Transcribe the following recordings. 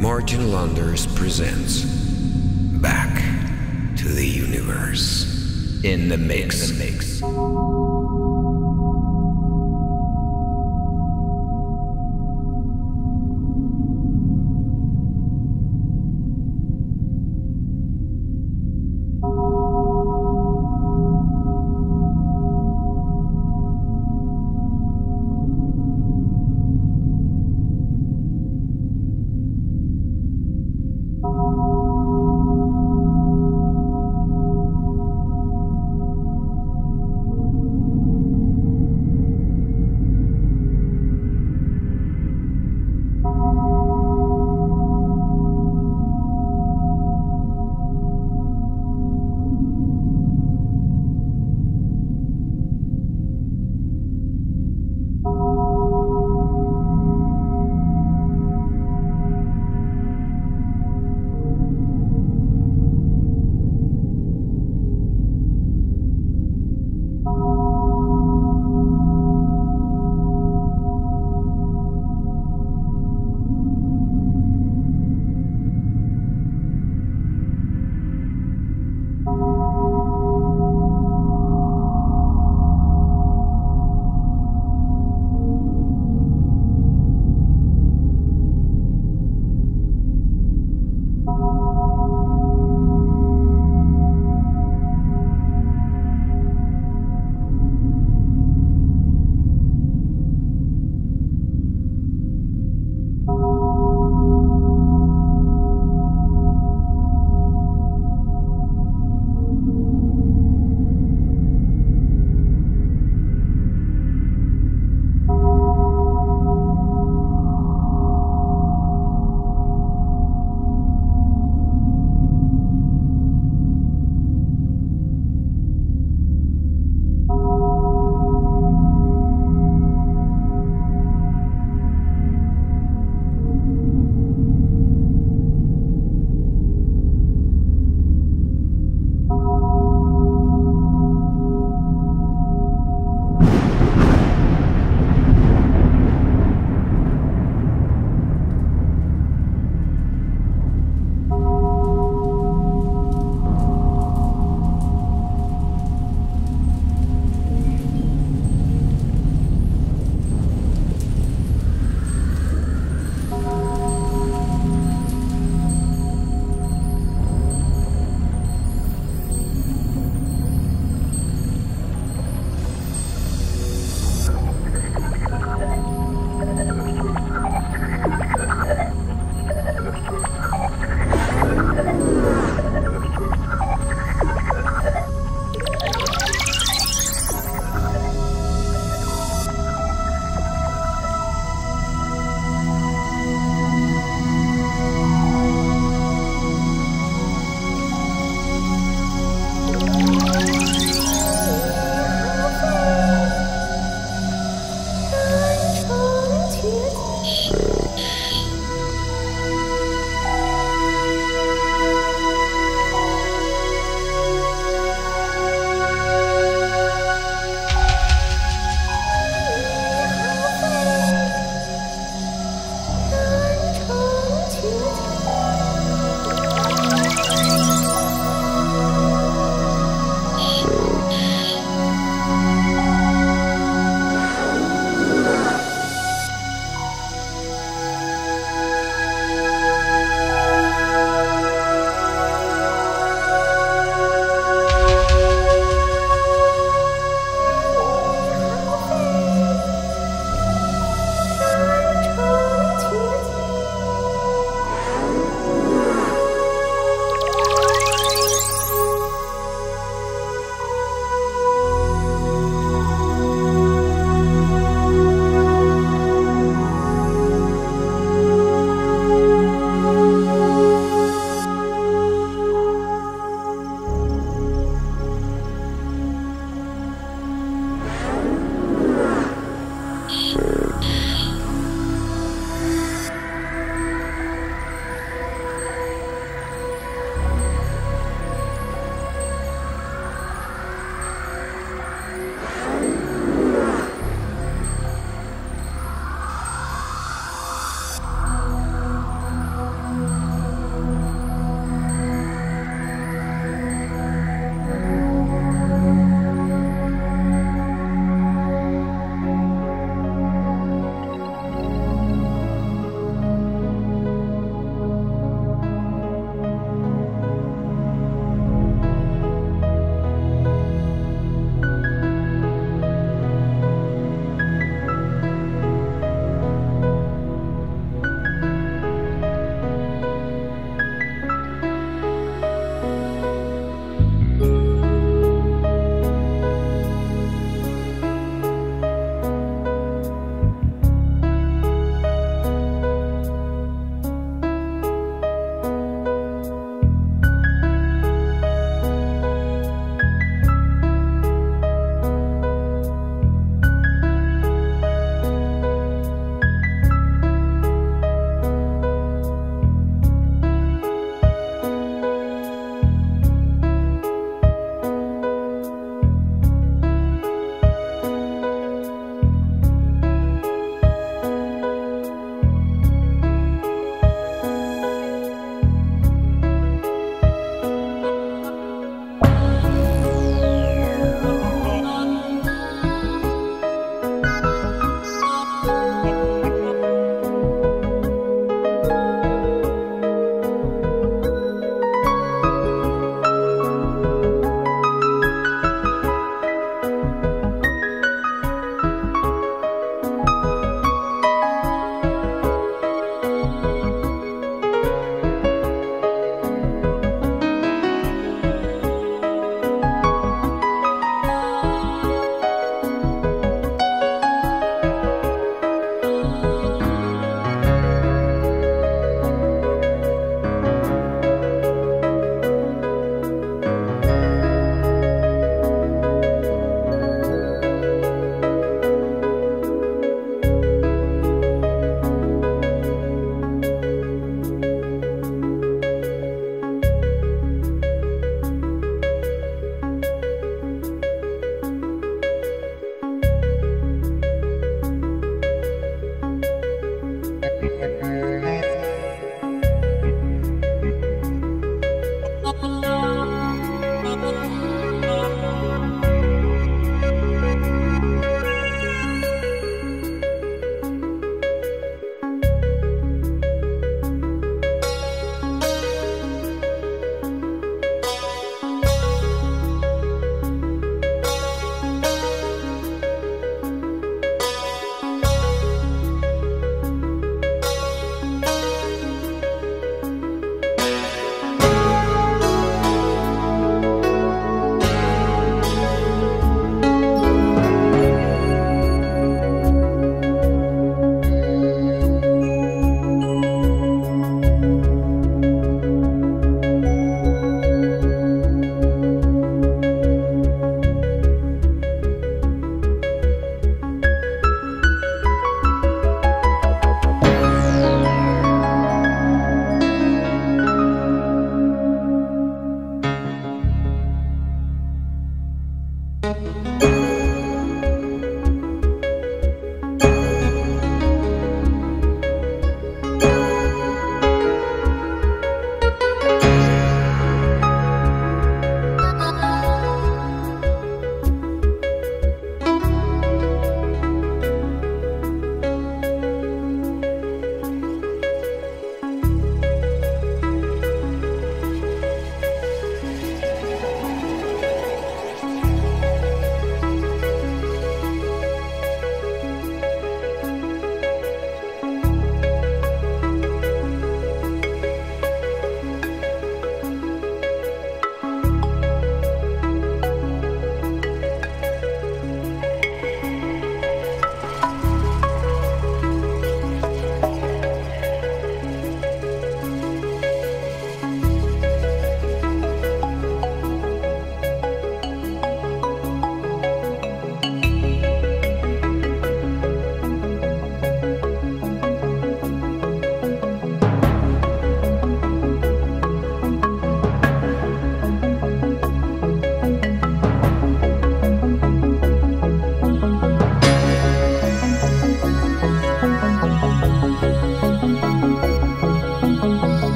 Martin Landers presents Back to the Universe in the Mix.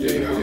Saturday.